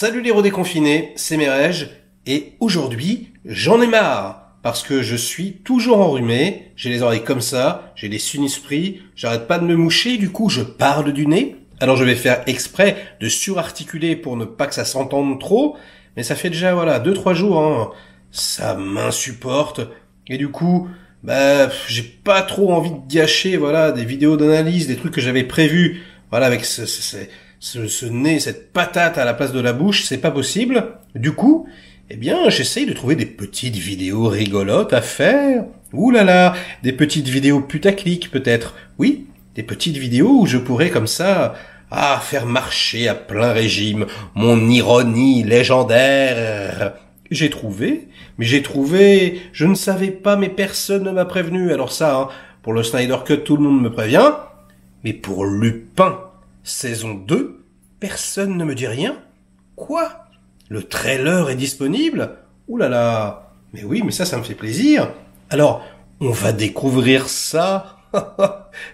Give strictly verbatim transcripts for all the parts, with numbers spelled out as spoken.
Salut les redéconfinés, c'est Merej, et aujourd'hui, j'en ai marre, parce que je suis toujours enrhumé, j'ai les oreilles comme ça, j'ai les sinuspris, j'arrête pas de me moucher, du coup je parle du nez, alors je vais faire exprès de surarticuler pour ne pas que ça s'entende trop, mais ça fait déjà, voilà, deux trois jours, hein, ça m'insupporte, et du coup, bah, j'ai pas trop envie de gâcher, voilà, des vidéos d'analyse, des trucs que j'avais prévus, voilà, avec ce... ce, ce Ce, ce nez, cette patate à la place de la bouche, c'est pas possible. Du coup, eh bien, j'essaye de trouver des petites vidéos rigolotes à faire. Ouh là là, des petites vidéos putaclic peut-être. Oui, des petites vidéos où je pourrais comme ça, ah, faire marcher à plein régime mon ironie légendaire. J'ai trouvé, mais j'ai trouvé, je ne savais pas, mais personne ne m'a prévenu. Alors ça, hein, pour le Snyder Cut, tout le monde me prévient, mais pour Lupin, saison deux, personne ne me dit rien. Quoi? Le trailer est disponible? Ouh là là. Mais oui, mais ça, ça me fait plaisir. Alors, on va découvrir ça.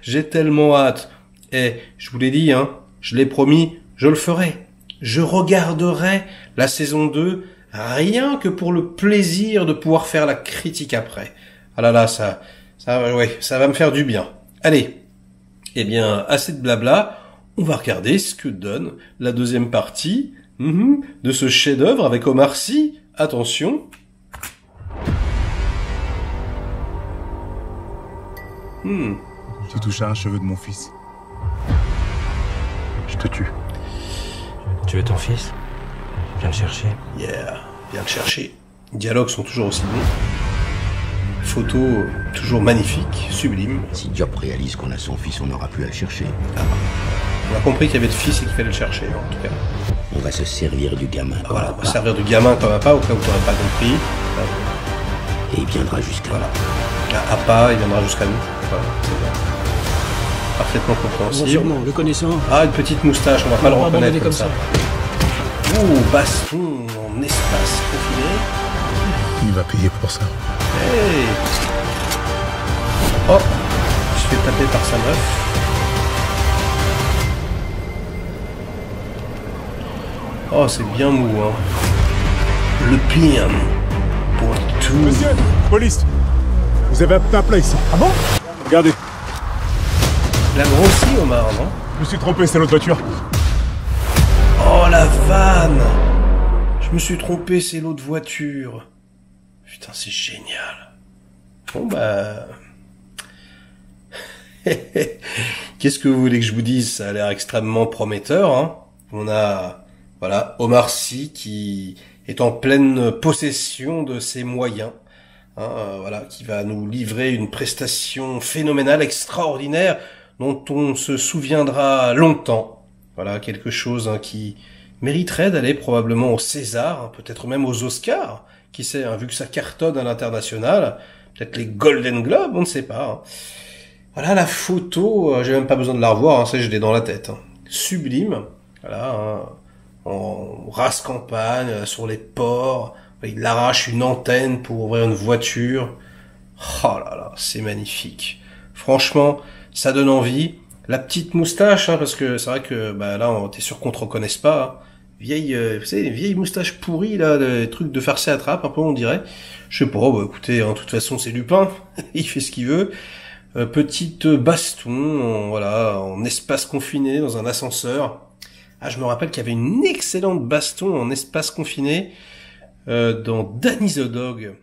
J'ai tellement hâte. Eh, je vous l'ai dit, hein, je l'ai promis, je le ferai. Je regarderai la saison deux rien que pour le plaisir de pouvoir faire la critique après. Ah là là, ça, ça, ouais, ça va me faire du bien. Allez. Eh bien, assez de blabla. On va regarder ce que donne la deuxième partie mm-hmm, de ce chef-d'œuvre avec Omar Sy. Attention. Hmm. Tu touches à un cheveu de mon fils. Je te tue. Tu veux ton fils? Viens le chercher. Yeah, viens le chercher. Les dialogues sont toujours aussi bons. Photos toujours magnifiques, sublimes. Si Diop réalise qu'on a son fils, on n'aura plus à le chercher. Ah. On a compris qu'il y avait le fils et qu'il fallait le chercher, en tout cas. On va se servir du gamin. Ah, voilà, on va servir du gamin comme Appa, au cas où tu n'aurais pas compris. Et il viendra jusqu'à voilà. À Appa, il viendra jusqu'à nous. Voilà, c'est bien. Parfaitement compréhensible. Bon, sûrement, le connaissant. Ah, une petite moustache, on va on pas va le pas reconnaître comme ça. ça. Ouh, baston en espace confiné. Il va payer pour ça. Hey. Oh, je suis tapé par sa meuf. Oh, c'est bien mou, hein. Le pire pour tout. Monsieur, police, vous avez un plat ici. Ah bon? Regardez. La grossie, Omar, non? Je me suis trompé, c'est l'autre voiture. Oh, la vanne. Je me suis trompé, c'est l'autre voiture. Putain, c'est génial. Bon, bah... Qu'est-ce que vous voulez que je vous dise? Ça a l'air extrêmement prometteur, hein. On a... Voilà, Omar Sy qui est en pleine possession de ses moyens, hein, euh, voilà, qui va nous livrer une prestation phénoménale, extraordinaire, dont on se souviendra longtemps. Voilà, quelque chose hein, qui mériterait d'aller probablement au César, hein, peut-être même aux Oscars, qui sait, hein, vu que ça cartonne à l'international, peut-être les Golden Globes, on ne sait pas. Hein. Voilà la photo, euh, j'ai même pas besoin de la revoir, hein, ça je l'ai dans la tête. Hein. Sublime, voilà. Hein. En race campagne, sur les ports, il arrache une antenne pour ouvrir une voiture. Oh là là, c'est magnifique. Franchement, ça donne envie. La petite moustache, hein, parce que c'est vrai que bah, là, on était sûr qu'on te reconnaisse pas. Hein. Vieille, euh, vous savez, les vieilles moustaches pourries, là, des trucs de farce et attrape, un peu, on dirait. Je sais pas, bah, écoutez, en hein, toute façon, c'est Lupin. Il fait ce qu'il veut. Euh, petite baston, en, voilà, en espace confiné, dans un ascenseur. Ah, je me rappelle qu'il y avait une excellente baston en espace confiné euh, dans Danny the Dog.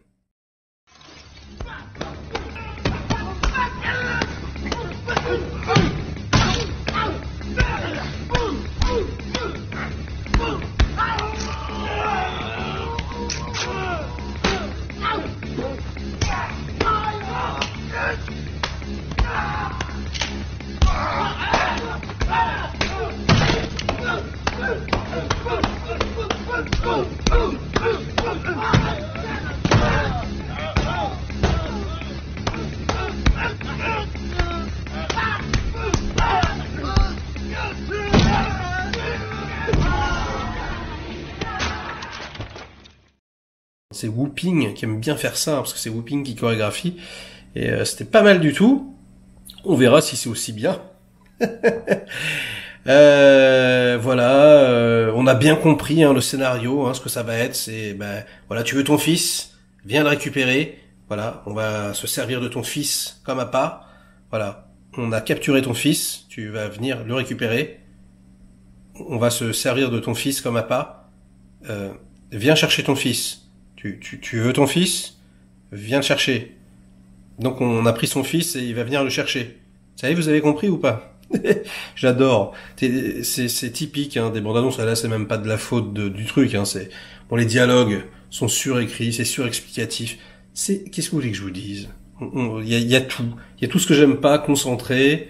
C'est Whooping qui aime bien faire ça, hein, parce que c'est Whooping qui chorégraphie, et euh, c'était pas mal du tout. On verra si c'est aussi bien. Euh, voilà, euh, on a bien compris hein, le scénario, hein, ce que ça va être, c'est ben voilà, tu veux ton fils, viens le récupérer. Voilà, on va se servir de ton fils comme appât. Voilà, on a capturé ton fils, tu vas venir le récupérer. On va se servir de ton fils comme appât. Euh, viens chercher ton fils. Tu, tu, tu veux ton fils? Viens le chercher. Donc on a pris son fils et il va venir le chercher. Vous savez, vous avez compris ou pas? J'adore. C'est, c'est, c'est typique hein, des bandes annonces. Là, c'est même pas de la faute de, du truc. Hein. C'est bon, les dialogues sont surécrits, c'est surexplicatif. C'est qu'est-ce que vous voulez que je vous dise? Il y a, y a tout. Il y a tout ce que j'aime pas concentré.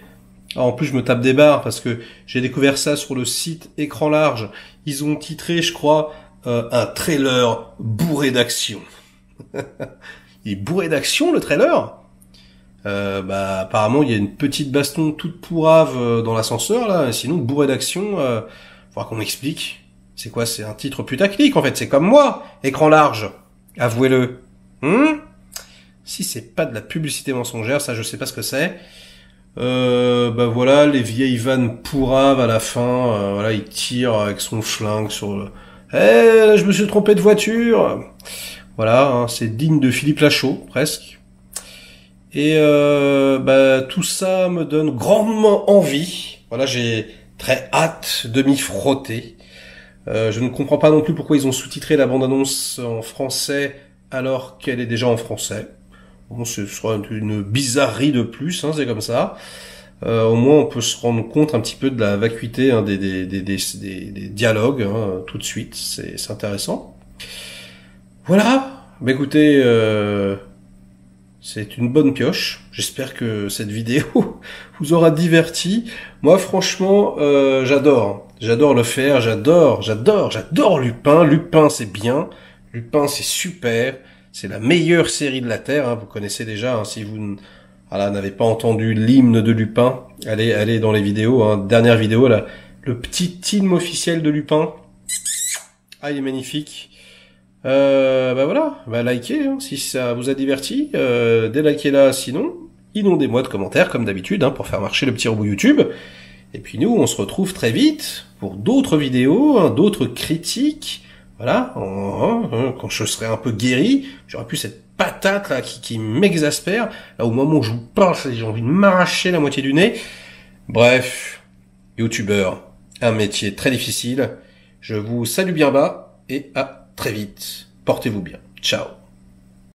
Alors, en plus, je me tape des barres parce que j'ai découvert ça sur le site Écran Large. Ils ont titré, je crois, euh, un trailer bourré d'action. Il est bourré d'action, le trailer. Euh, bah apparemment il y a une petite baston toute pourrave euh, dans l'ascenseur là, et sinon bourré d'action, euh, faudra qu'on m'explique. C'est quoi, c'est un titre putaclic en fait, c'est comme moi, Écran Large, avouez-le. Hmm si c'est pas de la publicité mensongère, ça je sais pas ce que c'est. Euh, bah voilà, les vieilles vannes pourraves à la fin, euh, voilà, il tire avec son flingue sur le... Eh, hey, je me suis trompé de voiture. Voilà, hein, c'est digne de Philippe Lachaud, presque. Et euh, bah, tout ça me donne grandement envie. Voilà, j'ai très hâte de m'y frotter. Euh, je ne comprends pas non plus pourquoi ils ont sous-titré la bande-annonce en français alors qu'elle est déjà en français. Bon, ce sera une bizarrerie de plus, hein, c'est comme ça. Euh, au moins, on peut se rendre compte un petit peu de la vacuité hein, des, des, des, des, des dialogues hein, tout de suite. C'est c'est intéressant. Voilà. Bah, écoutez... Euh c'est une bonne pioche. J'espère que cette vidéo vous aura diverti. Moi, franchement, euh, j'adore. J'adore le faire. J'adore, j'adore, j'adore Lupin. Lupin, c'est bien. Lupin, c'est super. C'est la meilleure série de la Terre. Hein. Vous connaissez déjà. Hein, si vous voilà, n'avez pas entendu l'hymne de Lupin, allez, allez dans les vidéos. Hein. Dernière vidéo, là, le petit hymne officiel de Lupin. Ah, il est magnifique. Euh, bah voilà, bah likez hein, si ça vous a diverti, euh, délikez-la sinon, inondez-moi de commentaires comme d'habitude hein, pour faire marcher le petit robot YouTube, et puis nous on se retrouve très vite pour d'autres vidéos, hein, d'autres critiques, voilà, en, hein, quand je serai un peu guéri, j'aurai plus cette patate là qui, qui m'exaspère, là au moment où je vous parle j'ai envie de m'arracher la moitié du nez, bref, youtubeur, un métier très difficile, je vous salue bien bas, et à très vite. Portez-vous bien. Ciao.